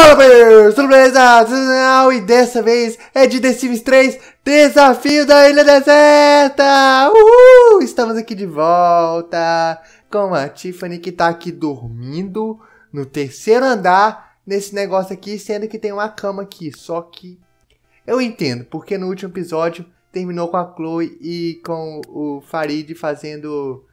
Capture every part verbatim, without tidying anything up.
Fala, players! Tudo beleza? Tudo e dessa vez é de The Sims três, Desafio da Ilha Deserta! Uhul! Estamos aqui de volta com a Tiffany, que tá aqui dormindo no terceiro andar nesse negócio aqui, sendo que tem uma cama aqui. Só que eu entendo, porque no último episódio terminou com a Chloe e com o Farid fazendo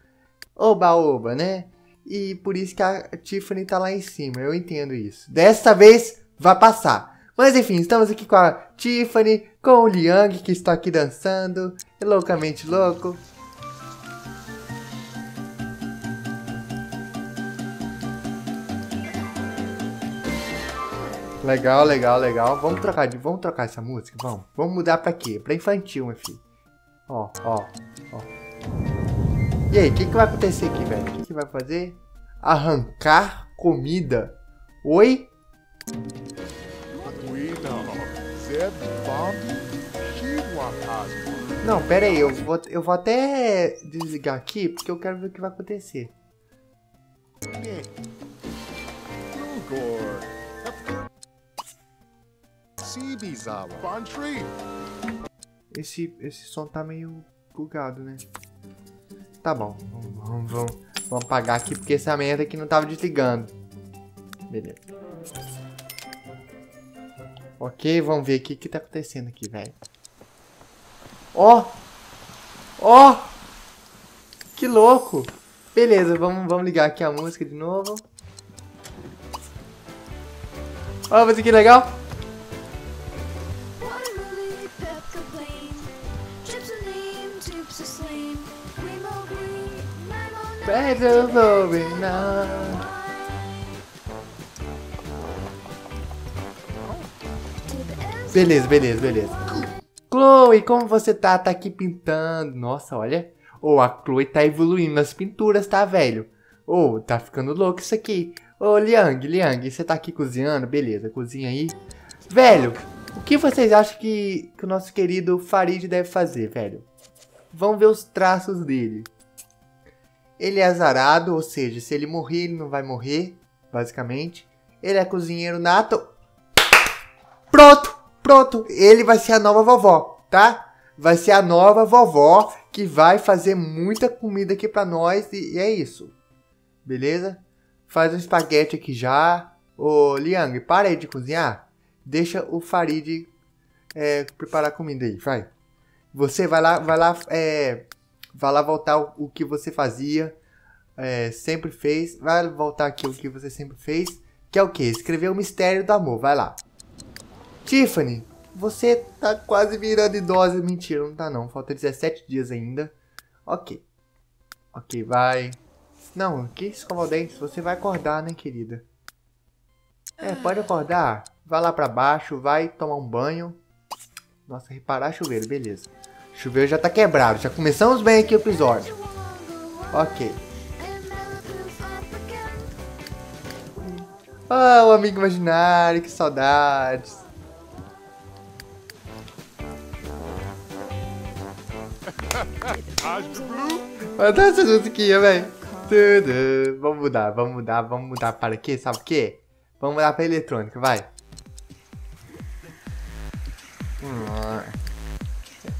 oba-oba, né? E por isso que a Tiffany tá lá em cima, eu entendo isso. Dessa vez, vai passar. Mas enfim, estamos aqui com a Tiffany, com o Liang, que está aqui dançando, loucamente louco. Legal, legal, legal. Vamos trocar, de, vamos trocar essa música, vamos. Vamos mudar pra quê? Pra infantil, meu filho. Ó, ó, ó. E aí, o que, que vai acontecer aqui, velho? O que, que vai fazer? Arrancar comida. Oi? Não, pera aí. Eu vou, eu vou até desligar aqui, porque eu quero ver o que vai acontecer. Esse, esse som tá meio bugado, né? Tá bom, vamos, vamos, vamos apagar aqui, porque essa merda aqui não tava desligando. Beleza. Ok, vamos ver aqui o que tá acontecendo aqui, velho. Ó! Ó! Que louco! Beleza, vamos, vamos ligar aqui a música de novo. Olha, mas que legal! Better going now. Beleza, beleza, beleza. Chloe, como você tá? Tá aqui pintando. Nossa, olha. Ô, oh, a Chloe tá evoluindo nas pinturas, tá, velho? Ô, oh, tá ficando louco isso aqui. Ô, oh, Liang, Liang, você tá aqui cozinhando? Beleza, cozinha aí. Velho, o que vocês acham que, que o nosso querido Farid deve fazer, velho? Vamos ver os traços dele. Ele é azarado, ou seja, se ele morrer, ele não vai morrer, basicamente. Ele é cozinheiro nato. Pronto, pronto. Ele vai ser a nova vovó, tá? Vai ser a nova vovó que vai fazer muita comida aqui pra nós e, e é isso. Beleza? Faz um espaguete aqui já. Ô, Liang, para aí de cozinhar. Deixa o Farid é, preparar a comida aí, vai. Você vai lá, vai lá, é... vai lá voltar o, o que você fazia, é, sempre fez. Vai voltar aqui o que você sempre fez. Que é o que? Escrever o mistério do amor. Vai lá. Tiffany, você tá quase virando idosa. Mentira, não tá não. Falta dezessete dias ainda. Ok. Ok, vai. Não, que escovar o dente. Você vai acordar, né, querida? É, pode acordar. Vai lá pra baixo, vai tomar um banho. Nossa, reparar chuveiro, beleza. O chuveiro já tá quebrado, já começamos bem aqui o episódio. Ok. Ah, oh, o amigo imaginário, que saudades. Olha essa musiquinha, velho. Tudo. Vamos mudar, vamos mudar, vamos mudar para quê? Sabe o quê? Vamos mudar para eletrônica, vai. Hum.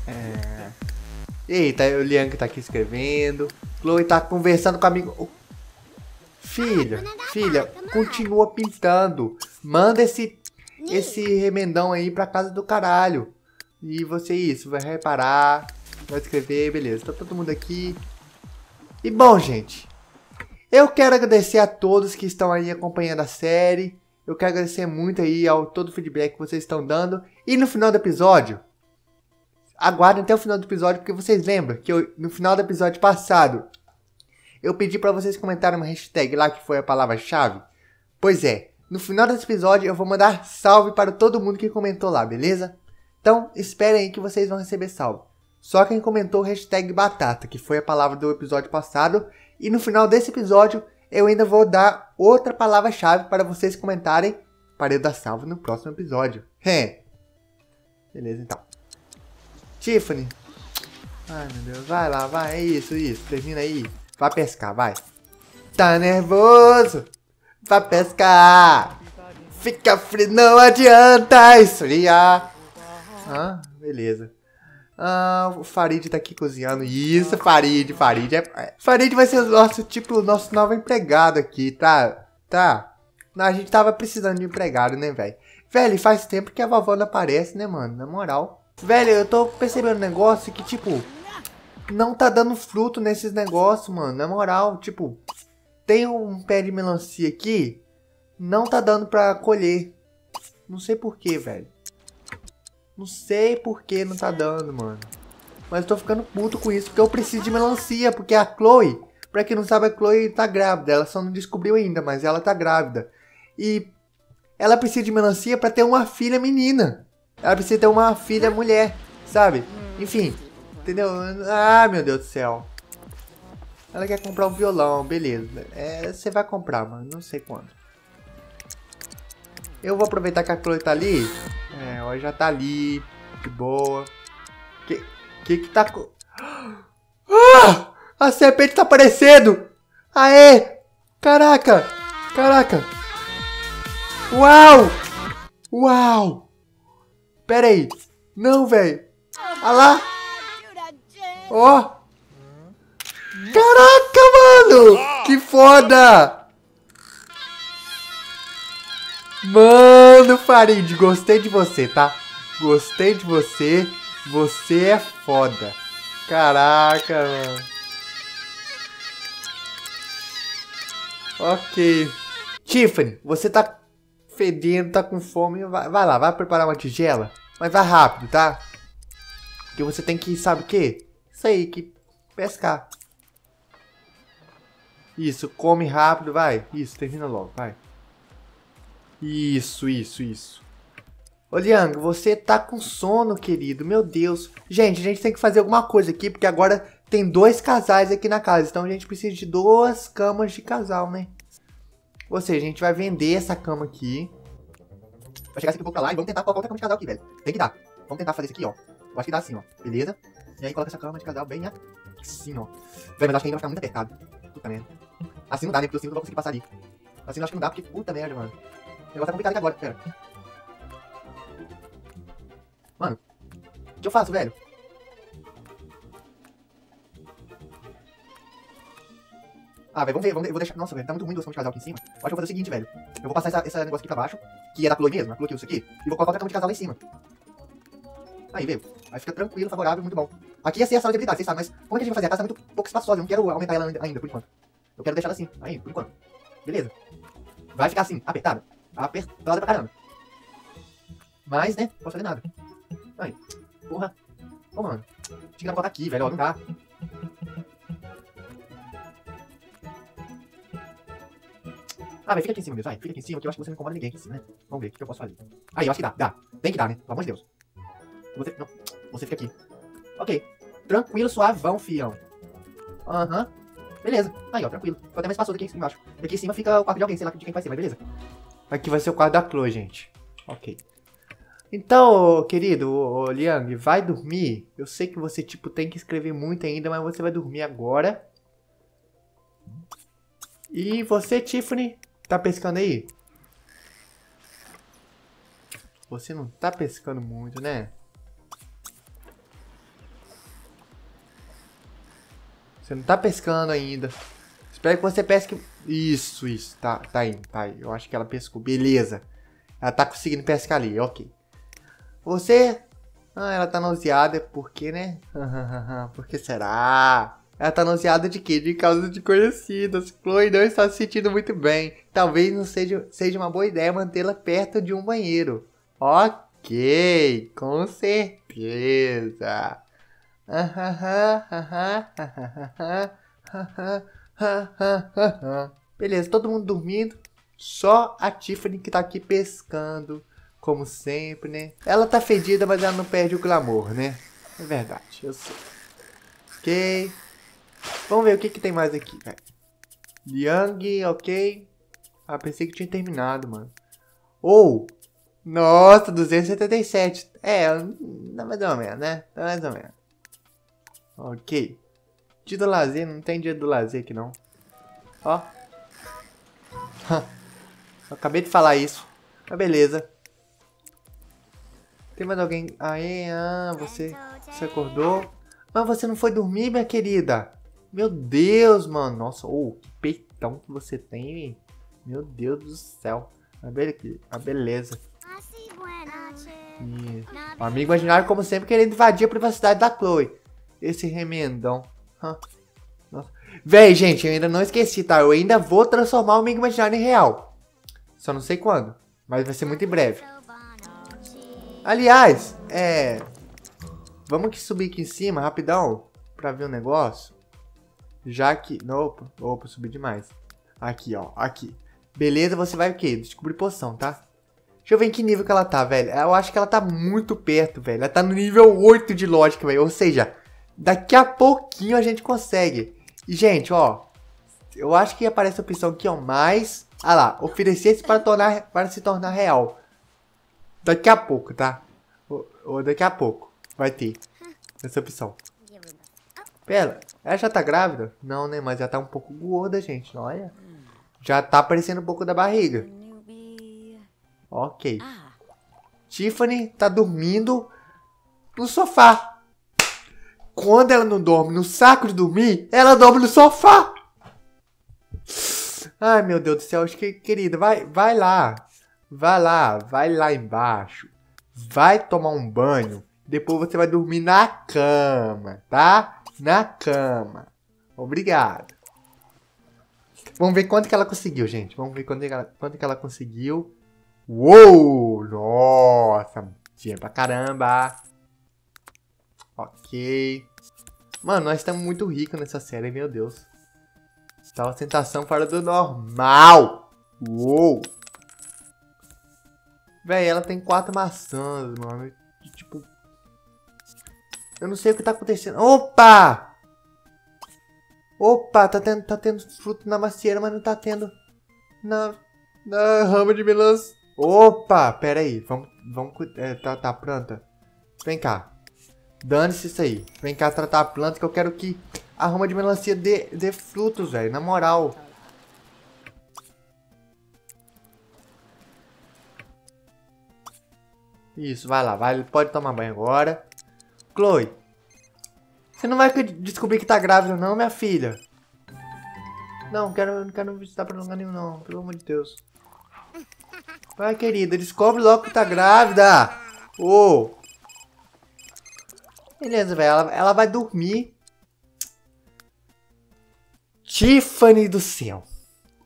É. Eita, o Liang tá aqui escrevendo. Chloe tá conversando com o amigo. Oh. Filha, filha, continua pintando. Manda esse esse remendão aí pra casa do caralho. E você isso, vai reparar, vai escrever, beleza. Tá todo mundo aqui. E bom, gente, eu quero agradecer a todos que estão aí acompanhando a série. Eu quero agradecer muito aí ao todo o feedback que vocês estão dando. E no final do episódio, aguardem até o final do episódio, porque vocês lembram que eu, no final do episódio passado, eu pedi pra vocês comentarem uma hashtag lá que foi a palavra-chave. Pois é, no final desse episódio eu vou mandar salve para todo mundo que comentou lá, beleza? Então, esperem aí que vocês vão receber salve. Só quem comentou hashtag batata, que foi a palavra do episódio passado. E no final desse episódio, eu ainda vou dar outra palavra-chave para vocês comentarem, para eu dar salve no próximo episódio. É. Beleza, então. Tiffany, ai meu Deus, vai lá, vai, é isso, isso, termina aí, vai pescar, vai. Tá nervoso? Vai pescar! fica frio, não adianta esfriar. Ah, beleza. Ah, o Farid tá aqui cozinhando. Isso, Farid, Farid. É... Farid vai ser o nosso, tipo, o nosso novo empregado aqui, tá? Tá? A gente tava precisando de empregado, né, velho? Velho, faz tempo que a vovó não aparece, né, mano? Na moral. Velho, eu tô percebendo um negócio que, tipo, não tá dando fruto nesses negócios, mano. Na moral, tipo, tem um pé de melancia aqui, não tá dando pra colher. Não sei porquê, velho. Não sei por que não tá dando, mano. Mas eu tô ficando puto com isso, porque eu preciso de melancia, porque a Chloe, pra quem não sabe, a Chloe tá grávida. Ela só não descobriu ainda, mas ela tá grávida. E ela precisa de melancia pra ter uma filha menina. Ela precisa ter uma filha mulher, sabe? Enfim, entendeu? Ah, meu Deus do céu. Ela quer comprar um violão, beleza. É, você vai comprar, mano, não sei quando. Eu vou aproveitar que a Chloe tá ali. É, ela já tá ali, de boa. Que que, que tá co... Ah! A serpente tá aparecendo! Aê! Caraca! Caraca! Uau! Uau! Pera aí! Não, velho! Olha lá! Ó! Oh. Caraca, mano! Que foda! Mano, Farid, gostei de você, tá? Gostei de você. Você é foda. Caraca, mano. Ok. Tiffany, você tá fedendo, tá com fome. Vai, vai lá, vai preparar uma tigela. Mas vai rápido, tá? Porque você tem que, sabe o quê? Isso aí, que pescar. Isso, come rápido, vai. Isso, termina logo, vai. Isso, isso, isso. Ô, Liang, você tá com sono, querido. Meu Deus. Gente, a gente tem que fazer alguma coisa aqui, porque agora tem dois casais aqui na casa. Então, a gente precisa de duas camas de casal, né? Ou seja, a gente vai vender essa cama aqui. Vai chegar esse pouco pra lá e vamos tentar colocar outra cama de casal aqui, velho. Tem que dar. Vamos tentar fazer isso aqui, ó. Eu acho que dá assim, ó. Beleza? E aí, coloca essa cama de casal bem assim, ó. Velho, mas eu acho que ainda vai ficar muito apertado. Puta merda. Assim não dá, né? Porque eu assim não vou conseguir passar ali. Assim eu acho que não dá, porque puta merda, mano. O negócio tá complicado aqui agora, pera. Mano, o que eu faço, velho? Ah, velho, vamos ver, vamos ver, vou deixar... Nossa, velho, tá muito ruim duas camas de casal aqui em cima. Eu acho que eu vou fazer o seguinte, velho. Eu vou passar esse negócio aqui pra baixo, que é da Chloe mesmo, a Chloe que usa aqui, e vou colocar outra cama de casal lá em cima. Aí, velho, aí fica tranquilo, favorável, muito bom. Aqui ia ser a sala de habilidade, vocês sabem, mas como é que a gente vai fazer? A casa tá muito pouco espaçosa, eu não quero aumentar ela ainda, por enquanto. Eu quero deixar ela assim, aí, por enquanto. Beleza. Vai ficar assim, apertada. Apertada pra caramba. Mas, né? Não posso fazer nada. Ai, porra. Ô, mano. Tinha que dar pra botar aqui, velho. Ó, não dá. Ah, velho, fica aqui em cima, meu. Vai, fica aqui em cima, que eu acho que você não incomoda ninguém aqui em cima, né? Vamos ver o que eu posso fazer. Aí, eu acho que dá, dá. Tem que dar, né? Pelo amor de Deus. Você, não. Você fica aqui. Ok. Tranquilo, suavão, fião. Aham. Uhum. Beleza. Aí, ó, tranquilo. Ficou até mais espaçoso aqui embaixo. E aqui em cima fica o quarto de alguém, sei lá de quem vai ser, mas beleza. Aqui vai ser o quarto da Chloe, gente. Ok. Então, querido, ô, ô, Liang, vai dormir. Eu sei que você, tipo, tem que escrever muito ainda, mas você vai dormir agora. E você, Tiffany, tá pescando aí? Você não tá pescando muito, né? Você não tá pescando ainda. Espero que você pesque... Isso, isso. Tá, tá indo, tá indo. Eu acho que ela pescou. Beleza. Ela tá conseguindo pescar ali, ok. Você... Ah, ela tá nauseada. Por quê, né? Por que será? Ela tá nauseada de quê? De causas desconhecidas. Chloe não está se sentindo muito bem. Talvez não seja, seja uma boa ideia mantê-la perto de um banheiro. Ok. Com certeza. Beleza, todo mundo dormindo. Só a Tiffany que tá aqui pescando, como sempre, né? Ela tá fedida, mas ela não perde o glamour, né? É verdade, eu sei. Ok. Vamos ver o que que tem mais aqui, velho. Liang, ok. Ah, pensei que tinha terminado, mano. Ou... Oh, nossa, duzentos e setenta e sete. É, mais ou menos, né? Mais ou menos. Ok. Dia do lazer, não tem dia do lazer aqui não. Ó. Acabei de falar isso. Ah, beleza. Tem mais alguém? Aê, ah, você, você acordou? Mas você não foi dormir, minha querida. Meu Deus, mano. Nossa, oh, que peitão que você tem, hein? Meu Deus do céu. A, be a beleza. Isso. O amigo imaginário, como sempre, querendo invadir a privacidade da Chloe. Esse remendão. Nossa. Véi, gente, eu ainda não esqueci, tá? Eu ainda vou transformar o amigo imaginário em real. Só não sei quando. Mas vai ser muito em breve. Aliás, é... vamos que subir aqui em cima, rapidão. Pra ver um negócio. Já que... Não, opa, opa, subi demais. Aqui, ó, aqui. Beleza, você vai o quê? Descobrir poção, tá? Deixa eu ver em que nível que ela tá, velho. Eu acho que ela tá muito perto, velho. Ela tá no nível oito de lógica, velho. Ou seja, daqui a pouquinho a gente consegue. E, gente, ó. Eu acho que aparece a opção aqui, ó. Mais... Ah lá, oferecer-se para, tornar, para se tornar real. Daqui a pouco, tá? Ou, ou daqui a pouco. Vai ter essa opção. Pera, ela já tá grávida? Não, né? Mas já tá um pouco gorda, gente. Olha. Já tá aparecendo um pouco da barriga. Ok. Ah. Tiffany tá dormindo no sofá. Quando ela não dorme no saco de dormir, ela dorme no sofá. Ai, meu Deus do céu. Acho que, querida, vai, vai lá. Vai lá. Vai lá embaixo. Vai tomar um banho. Depois você vai dormir na cama, tá? Na cama. Obrigado. Vamos ver quanto que ela conseguiu, gente. Vamos ver quanto que ela, quanto que ela conseguiu. Uou! Nossa! Dinheiro pra caramba! Ok. Mano, nós estamos muito ricos nessa série, meu Deus. Tá uma tentação fora do normal! Uou! Véi, ela tem quatro maçãs, mano. Tipo... eu não sei o que tá acontecendo. Opa! Opa, tá tendo, tá tendo fruto na macieira, mas não tá tendo na, na rama de melãs. Opa, pera aí. Vamos, vamos é, tratar a planta. Vem cá. Dane-se isso aí. Vem cá tratar a planta que eu quero que a rama de melancia dê, dê frutos, velho. Na moral. Isso, vai lá. Vai, pode tomar banho agora. Chloe, você não vai descobrir que tá grávida não, minha filha. Não, quero, não quero visitar pra lugar nenhum não, pelo amor de Deus. Vai, querida, descobre logo que tá grávida. Oh. Beleza, velho, ela, ela vai dormir. Tiffany do céu.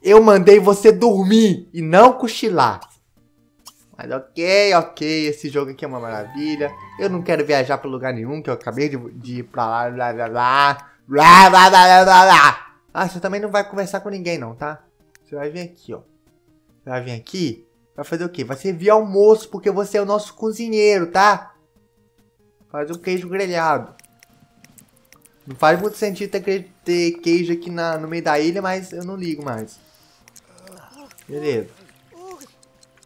Eu mandei você dormir e não cochilar. Mas ok, ok, esse jogo aqui é uma maravilha. Eu não quero viajar pra lugar nenhum, que eu acabei de, de ir pra lá, blá, blá, blá, blá, blá, blá, blá, blá. Ah, você também não vai conversar com ninguém não, tá? Você vai vir aqui, ó. Você vai vir aqui, vai fazer o quê? Vai servir almoço, porque você é o nosso cozinheiro, tá? Faz um queijo grelhado. Não faz muito sentido ter, ter queijo aqui na, no meio da ilha, mas eu não ligo mais. Beleza.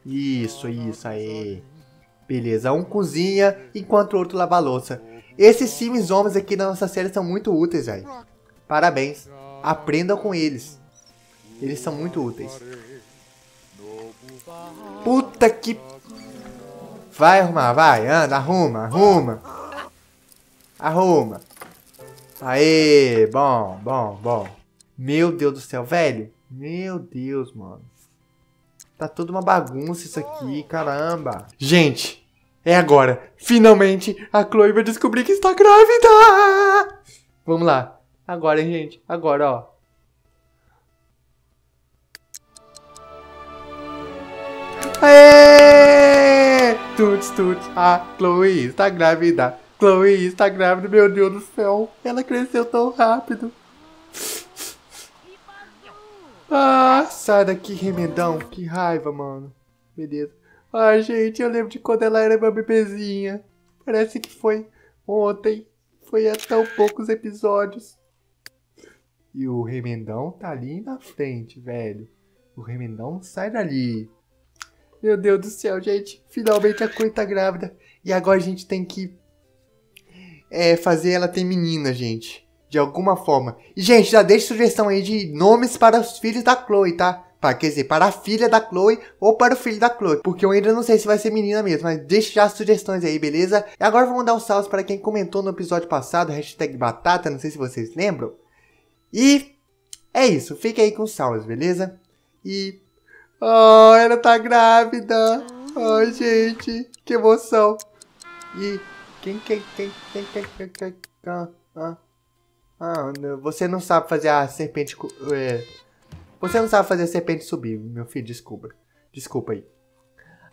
Isso, isso, aí. Beleza, um cozinha enquanto o outro lava a louça. Esses Sims homens aqui da nossa série são muito úteis, velho. Parabéns, aprendam com eles. Eles são muito úteis. Puta que... vai arrumar, vai, anda, arruma, arruma. Arruma. Aê, bom, bom, bom. Meu Deus do céu, velho. Meu Deus, mano. Tá toda uma bagunça isso aqui, caramba. Gente, é agora. Finalmente, a Chloe vai descobrir que está grávida. Vamos lá. Agora, hein, gente. Agora, ó. Aê! Tuts, tuts. A Chloe está grávida. Chloe está grávida, meu Deus do céu. Ela cresceu tão rápido. Ah, sai daqui, remendão. Que raiva, mano. Beleza. Ai, gente, eu lembro de quando ela era minha bebezinha. Parece que foi ontem. Foi há tão poucos episódios. E o remendão tá ali na frente, velho. O remendão sai dali. Meu Deus do céu, gente. Finalmente a Chloe tá grávida. E agora a gente tem que é, fazer ela ter menina, gente. De alguma forma. E, gente, já deixa sugestão aí de nomes para os filhos da Chloe, tá? Para, quer dizer, para a filha da Chloe ou para o filho da Chloe, porque eu ainda não sei se vai ser menina mesmo, mas deixe já as sugestões aí, beleza? E agora vamos dar um salve para quem comentou no episódio passado, hashtag batata, não sei se vocês lembram. E é isso, fique aí com os salves, beleza? E... oh, ela tá grávida! Oh, gente, que emoção! E... quem, quem, quem, quem, quem, quem, quem, ah, ah, ah, você não sabe fazer a serpente... É... Você não sabe fazer a serpente subir, meu filho, desculpa. Desculpa aí.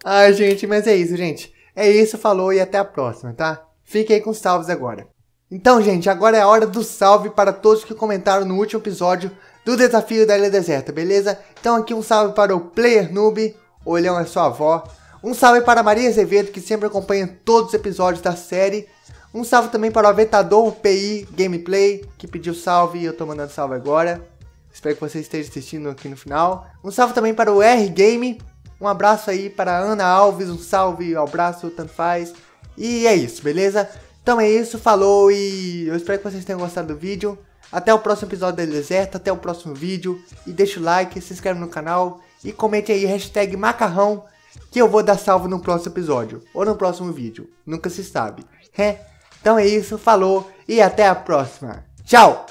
Ai, gente, mas é isso, gente. É isso, falou e até a próxima, tá? Fique aí com os salves agora. Então, gente, agora é a hora do salve para todos que comentaram no último episódio do Desafio da Ilha Deserta, beleza? Então aqui um salve para o Player Noob, Olhão é sua avó. Um salve para a Maria Azevedo, que sempre acompanha todos os episódios da série. Um salve também para o Aventador P I Gameplay, que pediu salve e eu tô mandando salve agora. Espero que você esteja assistindo aqui no final. Um salve também para o R Game. Um abraço aí para a Ana Alves. Um salve, um abraço, tanto faz. E é isso, beleza? Então é isso, falou e eu espero que vocês tenham gostado do vídeo. Até o próximo episódio da Ilha Deserta, até o próximo vídeo. E deixa o like, se inscreve no canal e comente aí hashtag macarrão que eu vou dar salve no próximo episódio. Ou no próximo vídeo, nunca se sabe. É? Então é isso, falou e até a próxima. Tchau!